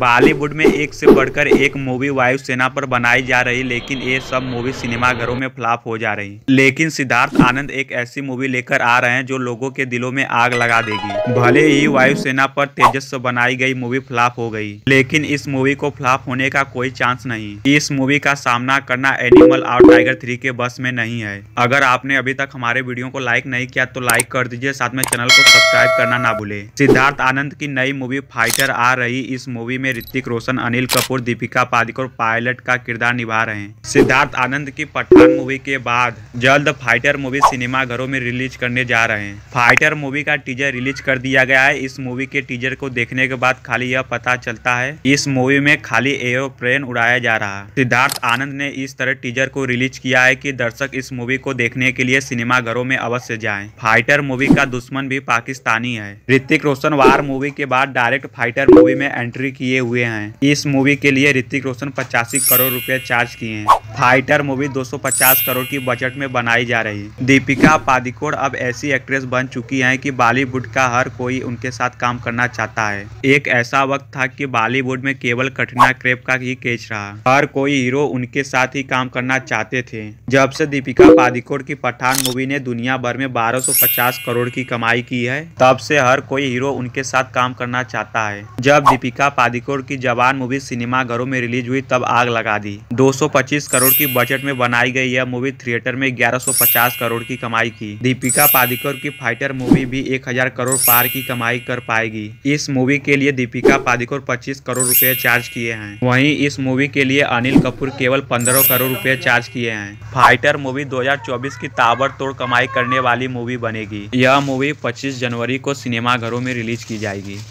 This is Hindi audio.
बॉलीवुड में एक से बढ़कर एक मूवी वायुसेना पर बनाई जा रही, लेकिन ये सब मूवी सिनेमाघरों में फ्लॉप हो जा रही। लेकिन सिद्धार्थ आनंद एक ऐसी मूवी लेकर आ रहे हैं जो लोगों के दिलों में आग लगा देगी। भले ही वायुसेना पर तेजस से बनाई गई मूवी फ्लॉप हो गई, लेकिन इस मूवी को फ्लॉप होने का कोई चांस नहीं। इस मूवी का सामना करना एनिमल और टाइगर 3 के बस में नहीं है। अगर आपने अभी तक हमारे वीडियो को लाइक नहीं किया तो लाइक कर दीजिए, साथ में चैनल को सब्सक्राइब करना ना भूले। सिद्धार्थ आनंद की नई मूवी फाइटर आ रही। इस मूवी में ऋतिक रोशन, अनिल कपूर, दीपिका पादुकोण पायलट का किरदार निभा रहे हैं। सिद्धार्थ आनंद की पठान मूवी के बाद जल्द फाइटर मूवी सिनेमाघरों में रिलीज करने जा रहे हैं। फाइटर मूवी का टीजर रिलीज कर दिया गया है। इस मूवी के टीजर को देखने के बाद खाली यह पता चलता है इस मूवी में खाली एयरप्लेन उड़ाया जा रहा है। सिद्धार्थ आनंद ने इस तरह टीजर को रिलीज किया है कि दर्शक इस मूवी को देखने के लिए सिनेमाघरों में अवश्य जाएं। फाइटर मूवी का दुश्मन भी पाकिस्तानी है। ऋतिक रोशन वार मूवी के बाद डायरेक्ट फाइटर मूवी में एंट्री किए हुए हैं। इस मूवी के लिए ऋतिक रोशन 85 करोड़ रुपए चार्ज किए हैं। फाइटर मूवी 250 करोड़ की बजट में बनाई जा रही है। दीपिका पादुकोण अब ऐसी एक्ट्रेस बन चुकी हैं कि बॉलीवुड का हर कोई उनके साथ काम करना चाहता है। एक ऐसा वक्त था कि बॉलीवुड में केवल कटरीना कैफ का ही केच रहा, हर कोई हीरो उनके साथ ही काम करना चाहते थे। जब से दीपिका पादुकोण की पठान मूवी ने दुनिया भर में 1250 करोड़ की कमाई की है, तब से हर कोई हीरो उनके साथ काम करना चाहता है। जब दीपिका पादुकोण की जवान मूवी सिनेमाघरों में रिलीज हुई तब आग लगा दी। 225 करोड़ की बजट में बनाई गई यह मूवी थिएटर में 1150 करोड़ की कमाई की। दीपिका पादुकोण की फाइटर मूवी भी 1000 करोड़ पार की कमाई कर पाएगी। इस मूवी के लिए दीपिका पादुकोण 25 करोड़ रुपए चार्ज किए हैं। वहीं इस मूवी के लिए अनिल कपूर केवल 15 करोड़ रुपए चार्ज किए हैं। फाइटर मूवी 2024 की ताबड़तोड़ कमाई करने वाली मूवी बनेगी। यह मूवी 25 जनवरी को सिनेमाघरों में रिलीज की जाएगी।